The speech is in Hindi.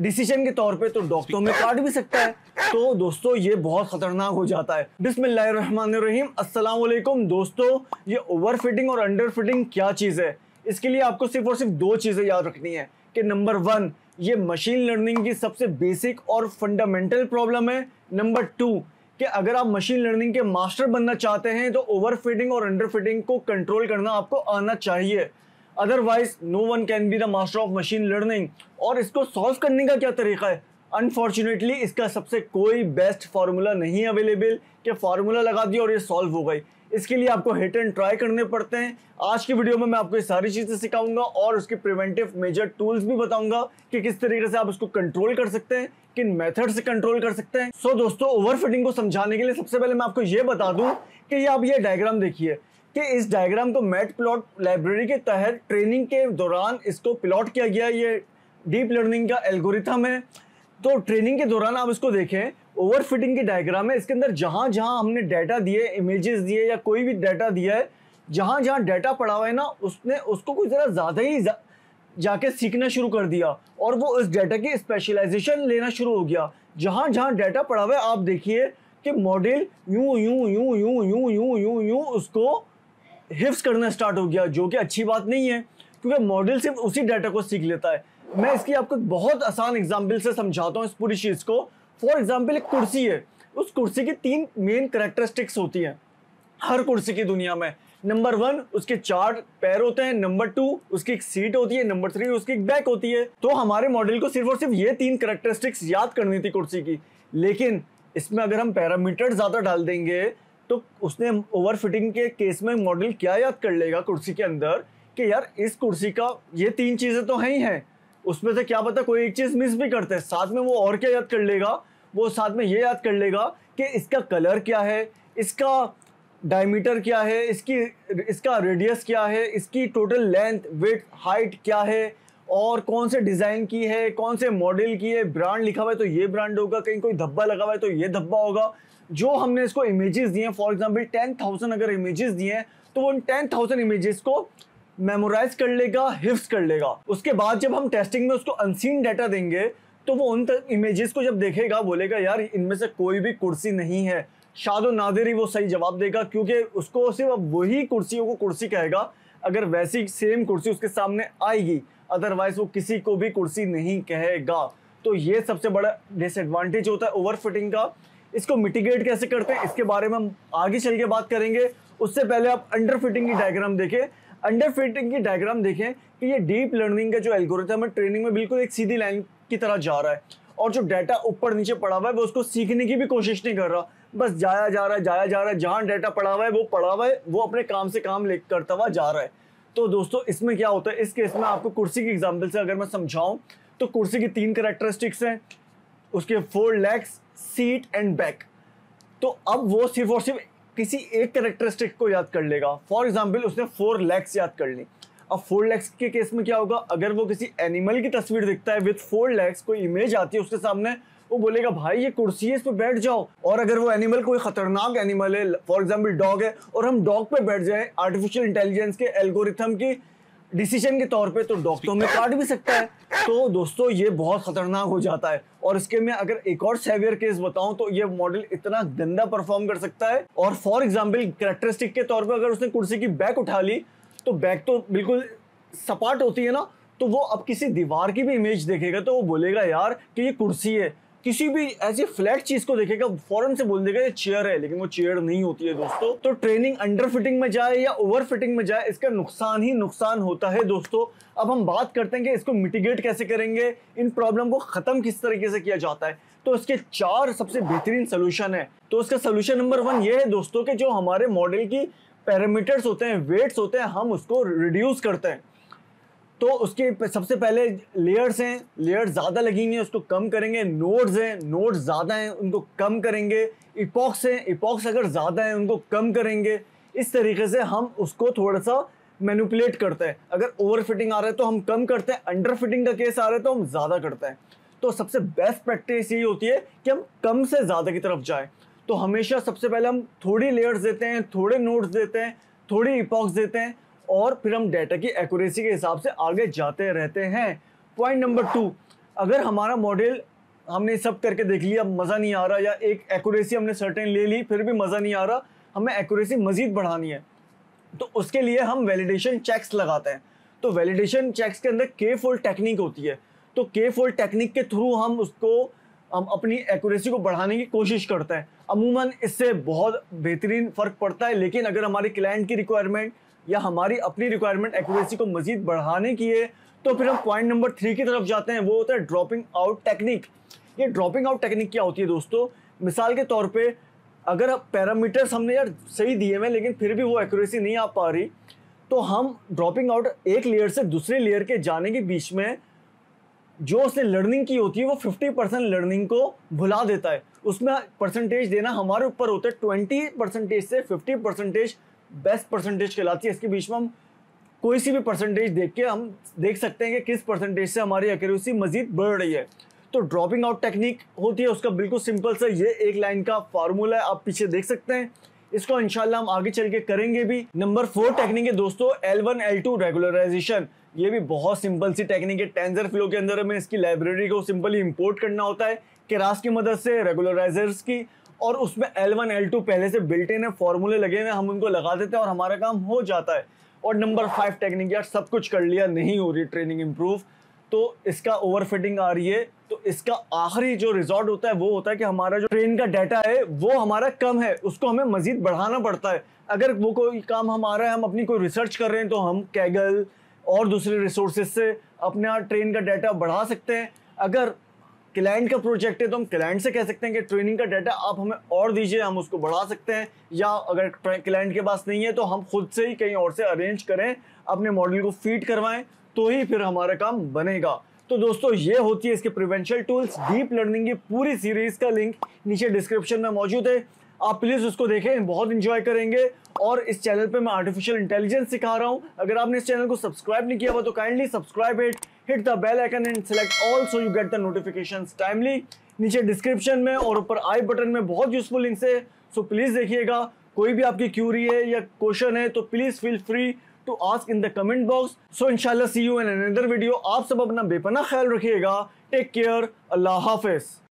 डिसीजन के तौर पे तो डॉक्टर में काट भी सकता है। तो दोस्तों ये बहुत खतरनाक हो जाता है। बिस्मिल्लाहिर्रहमानिर्रहीम, अस्सलाम वालेकुम दोस्तों। ये ओवरफिटिंग और अंडरफिटिंग क्या चीज़ है, इसके लिए आपको सिर्फ और सिर्फ दो चीज़ें याद रखनी है कि नंबर वन, ये मशीन लर्निंग की सबसे बेसिक और फंडामेंटल प्रॉब्लम है। नंबर टू, कि अगर आप मशीन लर्निंग के मास्टर बनना चाहते हैं तो ओवरफिटिंग और अंडरफिटिंग को कंट्रोल करना आपको आना चाहिए। Otherwise no one can be the master of machine learning. और इसको सॉल्व करने का क्या तरीका है, अनफॉर्चुनेटली इसका सबसे कोई बेस्ट फार्मूला नहीं अवेलेबल कि फार्मूला लगा दिया और ये सॉल्व हो गई। इसके लिए आपको हिट एंड ट्राई करने पड़ते हैं। आज की वीडियो में मैं आपको ये सारी चीज़ें सिखाऊंगा और उसके प्रिवेंटिव मेजर टूल्स भी बताऊंगा कि किस तरीके से आप उसको कंट्रोल कर सकते हैं, किन मेथड से कंट्रोल कर सकते हैं। सो दोस्तों ओवरफिटिंग को समझाने के लिए सबसे पहले मैं आपको ये बता दूं कि ये आप ये डायग्राम देखिए कि इस डायग्राम को मैटप्लॉट लाइब्रेरी के तहत ट्रेनिंग के दौरान इसको प्लॉट किया गया। ये डीप लर्निंग का एल्गोरिथम है। तो ट्रेनिंग के दौरान आप इसको देखें, ओवरफिटिंग की डायग्राम है, इसके अंदर जहाँ जहाँ हमने डाटा दिए, इमेजेस दिए या कोई भी डाटा दिया है, जहाँ जहाँ डाटा पड़ा हुआ है ना, उसने उसको कुछ ज़रा ज़्यादा ही जाके सीखना शुरू कर दिया और वो उस डाटा की स्पेशलाइजेशन लेना शुरू हो गया। जहाँ जहाँ डाटा पड़ा हुआ है आप देखिए कि मॉडल यूँ यूँ यूँ यूँ यूँ यूँ यूँ यूँ उसको हिफ्स करना स्टार्ट हो गया, जो कि अच्छी बात नहीं है क्योंकि मॉडल सिर्फ उसी डाटा को सीख लेता है। मैं इसकी आपको बहुत आसान एग्जाम्पल से समझाता हूँ इस पूरी चीज़ को। फॉर एग्जाम्पल एक कुर्सी है, उस कुर्सी की तीन मेन करैक्टरिस्टिक्स होती हैं हर कुर्सी की दुनिया में। नंबर वन, उसके चार पैर होते हैं। नंबर टू, उसकी एक सीट होती है। नंबर थ्री, उसकी एक बैक होती है। तो हमारे मॉडल को सिर्फ और सिर्फ ये तीन करैक्टरिस्टिक्स याद करनी थी कुर्सी की, लेकिन इसमें अगर हम पैरामीटर ज़्यादा डाल देंगे तो उसने ओवरफिटिंग के केस में मॉडल क्या याद कर लेगा कुर्सी के अंदर कि यार इस कुर्सी का ये तीन चीज़ें तो हैं ही हैं, उसमें से क्या पता कोई एक चीज़ मिस भी करते हैं। साथ में वो और क्या याद कर लेगा, वो साथ में ये याद कर लेगा कि इसका कलर क्या है, इसका डायमीटर क्या है, इसका रेडियस क्या है, इसकी टोटल लेंथ विड्थ हाइट क्या है, और कौन से डिज़ाइन की है, कौन से मॉडल की है, ब्रांड लिखा हुआ है तो ये ब्रांड होगा, कहीं कोई धब्बा लगा हुआ है तो ये धब्बा होगा। जो हमने इसको इमेजेस दिए हैं, फॉर एग्जांपल 10,000 अगर इमेजेस दिए हैं तो वो उन 10,000 इमेजेस को मेमोराइज कर लेगा, हिफ्स कर लेगा। उसके बाद जब हम टेस्टिंग में उसको अनसीन डाटा देंगे तो वो उन इमेजेस को जब देखेगा बोलेगा यार इनमें से कोई भी कुर्सी नहीं है। शादो नादिर ही वो सही जवाब देगा क्योंकि उसको सिर्फ वही कुर्सियों को कुर्सी कहेगा अगर वैसी सेम कुर्सी उसके सामने आएगी, अदरवाइज वो किसी को भी कुर्सी नहीं कहेगा। तो ये सबसे बड़ा डिसएडवांटेज होता है ओवरफिटिंग का। इसको मिटिगेट कैसे करते हैं इसके बारे में हम आगे चल के बात करेंगे। उससे पहले आप अंडरफिटिंग की डायग्राम देखें। अंडरफिटिंग की डायग्राम देखें कि ये डीप लर्निंग का जो एल्गोरिथम है ट्रेनिंग में बिल्कुल एक सीधी लाइन की तरह जा रहा है और जो डाटा ऊपर नीचे पड़ा हुआ है वो उसको सीखने की भी कोशिश नहीं कर रहा, बस जाया जा रहा है जाया जा रहा है, जहाँ डाटा पड़ा हुआ है वो अपने काम से काम ले करता हुआ जा रहा है। तो दोस्तों इसमें क्या होता है, इस केस में आपको कुर्सी की एग्जाम्पल से अगर मैं समझाऊँ तो कुर्सी की तीन करैक्टरिस्टिक्स हैं, उसके four legs, seat and back. तो अब वो सिर्फ और सिर्फ किसी एक करैक्टरिस्टिक को याद कर लेगा। फॉर एग्जाम्पल उसने फोर लेग्स याद कर ली। अब फोर लेग्स के केस में क्या होगा, अगर वो किसी एनिमल की तस्वीर दिखता है विद फोर लेग्स, कोई इमेज आती है उसके सामने, वो बोलेगा भाई ये कुर्सी है इस पर बैठ जाओ। और अगर वो एनिमल कोई खतरनाक एनिमल है, फॉर एग्जाम्पल डॉग है, और हम डॉग पर बैठ जाए आर्टिफिशियल इंटेलिजेंस के एल्गोरिथम की डिसीजन के तौर पे, तो डॉक्टर में काट भी सकता है। तो दोस्तों ये बहुत खतरनाक हो जाता है। और इसके मैं अगर एक और सेवियर केस बताऊं तो ये मॉडल इतना गंदा परफॉर्म कर सकता है। और फॉर एग्जांपल करैक्टरिस्टिक के तौर पे अगर उसने कुर्सी की बैक उठा ली तो बैक तो बिल्कुल सपाट होती है ना, तो वो अब किसी दीवार की भी इमेज देखेगा तो वो बोलेगा यार कि ये कुर्सी है। किसी भी ऐसी फ्लैट चीज को देखेगा फौरन से बोल देगा ये चेयर है, लेकिन वो चेयर नहीं होती है दोस्तों। तो ट्रेनिंग अंडरफिटिंग में जाए या ओवरफिटिंग में जाए, इसका नुकसान ही नुकसान होता है दोस्तों। अब हम बात करते हैं कि इसको मिटिगेट कैसे करेंगे, इन प्रॉब्लम को खत्म किस तरीके से किया जाता है। तो इसके चार सबसे बेहतरीन सोल्यूशन है। तो इसका सोल्यूशन नंबर वन ये है दोस्तों कि जो हमारे मॉडल की पैरामीटर्स होते हैं, वेट्स होते हैं, हम उसको रिड्यूस करते हैं। तो उसके सबसे पहले लेयर्स हैं, लेयर्स ज़्यादा लगेंगे उसको कम करेंगे। नोड्स हैं, नोड्स ज़्यादा हैं उनको कम करेंगे। इपॉक्स हैं, इपॉक्स अगर ज़्यादा हैं उनको कम करेंगे। इस तरीके से हम उसको थोड़ा सा मैनिपुलेट करते हैं। अगर ओवरफिटिंग आ रहा है तो हम कम करते हैं, अंडरफिटिंग का केस आ रहा है तो हम ज़्यादा करते हैं। तो सबसे बेस्ट प्रैक्टिस यही होती है कि हम कम से ज़्यादा की तरफ जाएँ। तो हमेशा सबसे पहले हम थोड़ी लेयर्स देते हैं, थोड़े नोड्स देते हैं, थोड़ी इपॉक्स देते हैं और फिर हम डाटा की एक्यूरेसी के हिसाब से आगे जाते रहते हैं। पॉइंट नंबर टू, अगर हमारा मॉडल हमने सब करके देख लिया, मज़ा नहीं आ रहा, या एक एक्यूरेसी हमने सर्टेन ले ली फिर भी मज़ा नहीं आ रहा, हमें एक्यूरेसी मज़ीद बढ़ानी है, तो उसके लिए हम वैलिडेशन चेक्स लगाते हैं। तो वैलिडेशन चेक्स के अंदर k-fold टेक्निक होती है। तो k-fold टेक्निक के थ्रू हम अपनी एक्यूरेसी को बढ़ाने की कोशिश करते हैं। अमूमन इससे बहुत बेहतरीन फ़र्क पड़ता है, लेकिन अगर हमारे क्लाइंट की रिक्वायरमेंट या हमारी अपनी रिक्वायरमेंट एक्यूरेसी को मज़ीद बढ़ाने की है, तो फिर हम पॉइंट नंबर 3 की तरफ जाते हैं, वो होता है ड्रॉपिंग आउट टेक्निक। ये ड्रॉपिंग आउट टेक्निक क्या होती है दोस्तों? मिसाल के तौर पे अगर आप पैरामीटर्स हमने यार सही दिए हैं लेकिन फिर भी वो एक्यूरेसी नहीं आ पा रही, तो हम ड्रॉपिंग आउट एक लेयर से दूसरे लेयर के जाने के बीच में जो उसने लर्निंग की होती है वो 50% लर्निंग को भुला देता है। उसमें परसेंटेज देना हमारे ऊपर होता है, 20% से 50% बेस्ट परसेंटेज कहलाती है। इसके बीच में हम कोई सी भी परसेंटेज देख के हम देख सकते हैं कि किस परसेंटेज से हमारी एक्यूरेसी मज़ीद बढ़ रही है। तो ड्रॉपिंग आउट टेक्निक होती है, उसका बिल्कुल सिंपल सा ये एक लाइन का फार्मूला है, आप पीछे देख सकते हैं। इसको इंशाल्लाह हम आगे चल के करेंगे भी। नंबर 4 टेक्निक है दोस्तों L1 L2 रेगुलराइजेशन। ये भी बहुत सिंपल सी टेक्निक है। टेंसर फ्लो के अंदर हमें इसकी लाइब्रेरी को सिंपली इंपोर्ट करना होता है केरास की मदद से, रेगुलराइजर्स की, और उसमें L1 L2 पहले से बिल्ट इन है, फॉर्मूले लगे हुए हैं, हम उनको लगा देते हैं और हमारा काम हो जाता है। और नंबर 5 टेक्निक, यार सब कुछ कर लिया नहीं हो रही ट्रेनिंग इम्प्रूव, तो इसका ओवरफिटिंग आ रही है। तो इसका आखिरी जो रिजॉल्ट होता है वो होता है कि हमारा जो ट्रेन का डाटा है वो हमारा कम है, उसको हमें मज़ीद बढ़ाना पड़ता है। अगर वो कोई काम हमारा है, हम अपनी कोई रिसर्च कर रहे हैं, तो हम Kaggle और दूसरे रिसोर्सेज से अपना ट्रेन का डाटा बढ़ा सकते हैं। अगर क्लाइंट का प्रोजेक्ट है तो हम क्लाइंट से कह सकते हैं कि ट्रेनिंग का डाटा आप हमें और दीजिए, हम उसको बढ़ा सकते हैं, या अगर क्लाइंट के पास नहीं है तो हम खुद से ही कहीं और से अरेंज करें, अपने मॉडल को फीड करवाएँ, तो ही फिर हमारा काम बनेगा। तो दोस्तों ये होती है इसके प्रिवेंशियल टूल्स। डीप लर्निंग की पूरी सीरीज का लिंक नीचे डिस्क्रिप्शन में मौजूद है, आप प्लीज़ उसको देखें, बहुत इंजॉय करेंगे। और इस चैनल पे मैं आर्टिफिशियल इंटेलिजेंस सिखा रहा हूँ, अगर आपने इस चैनल को सब्सक्राइब नहीं किया हुआ तो kindly subscribe it, hit the bell icon and select all so you get the notifications timely. नीचे डिस्क्रिप्शन में और ऊपर आई बटन में बहुत यूजफुल लिंक्स है, सो प्लीज़ देखिएगा। कोई भी आपकी क्यूरी है या क्वेश्चन है तो please feel free to ask in the comment box. So inshallah see you in another video. आप सब अपना बेपना ख्याल रखिएगा. Take care. Allah Hafiz.